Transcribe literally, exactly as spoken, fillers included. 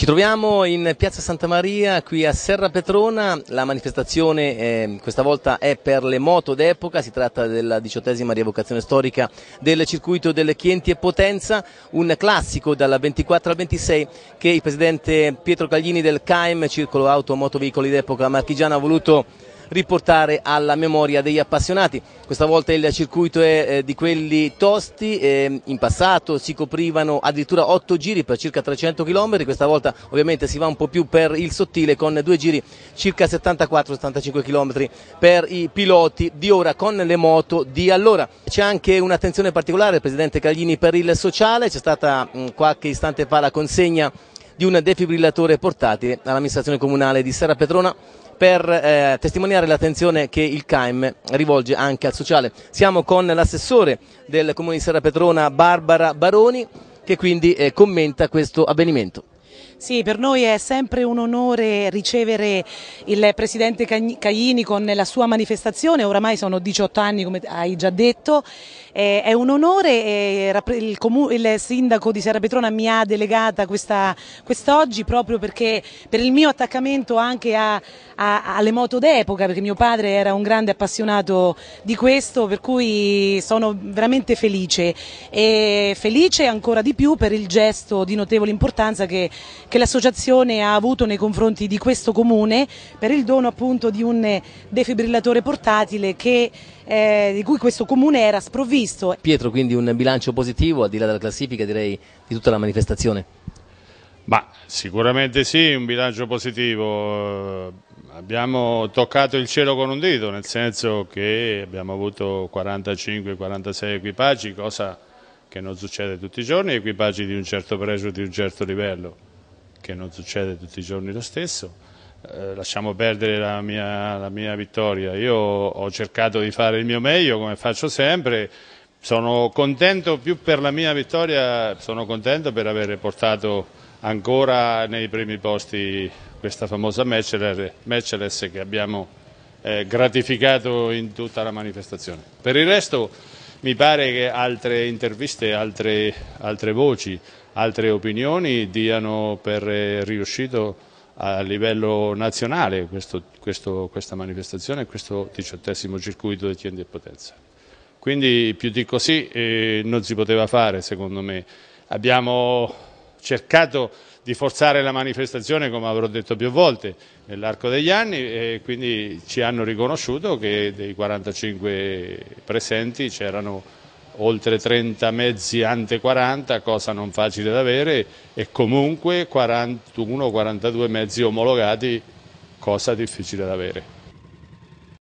Ci troviamo in Piazza Santa Maria, qui a Serrapetrona. La manifestazione eh, questa volta è per le moto d'epoca, si tratta della diciottesima rievocazione storica del Circuito del Chienti e Potenza, un classico dal ventiquattro al ventisei che il presidente Pietro Caglini del C A E M, Circolo Auto Motoveicoli d'Epoca Marchigiana, ha voluto riportare alla memoria degli appassionati. Questa volta il circuito è eh, di quelli tosti, eh, in passato si coprivano addirittura otto giri per circa trecento chilometri, questa volta ovviamente si va un po' più per il sottile con due giri circa settantaquattro settantacinque chilometri per i piloti di ora con le moto di allora. C'è anche un'attenzione particolare, presidente Caglini, per il sociale. C'è stata mh, qualche istante fa la consegna di un defibrillatore portatile all'amministrazione comunale di Serrapetrona per eh, testimoniare l'attenzione che il C A E M rivolge anche al sociale. Siamo con l'assessore del Comune di Serrapetrona, Barbara Baroni, che quindi eh, commenta questo avvenimento. Sì, per noi è sempre un onore ricevere il presidente Caglini con la sua manifestazione. Oramai sono diciotto anni, come hai già detto, è un onore. Il sindaco di Serrapetrona mi ha delegata quest'oggi proprio perché per il mio attaccamento anche a, a, alle moto d'epoca, perché mio padre era un grande appassionato di questo, per cui sono veramente felice e felice ancora di più per il gesto di notevole importanza che che l'associazione ha avuto nei confronti di questo comune per il dono appunto di un defibrillatore portatile che, eh, di cui questo comune era sprovvisto. Pietro, quindi un bilancio positivo al di là della classifica, direi, di tutta la manifestazione? Ma sicuramente sì, un bilancio positivo. Abbiamo toccato il cielo con un dito, nel senso che abbiamo avuto quarantacinque quarantasei equipaggi, cosa che non succede tutti i giorni, equipaggi di un certo pregio, di un certo livello, che non succede tutti i giorni lo stesso. Eh, lasciamo perdere la mia, la mia vittoria. Io ho cercato di fare il mio meglio, come faccio sempre. Sono contento più per la mia vittoria, sono contento per aver portato ancora nei primi posti questa famosa Matchless che abbiamo eh, gratificato in tutta la manifestazione. Per il resto mi pare che altre interviste, altre, altre voci, altre opinioni diano per riuscito a livello nazionale questo, questo, questa manifestazione e questo diciottesimo circuito del Chienti e Potenza. Quindi più di così eh, non si poteva fare, secondo me. Abbiamo cercato di forzare la manifestazione, come avrò detto più volte, nell'arco degli anni, e quindi ci hanno riconosciuto che dei quarantacinque presenti c'erano oltre trenta mezzi ante quaranta, cosa non facile da avere, e comunque quarantuno quarantadue mezzi omologati, cosa difficile da avere.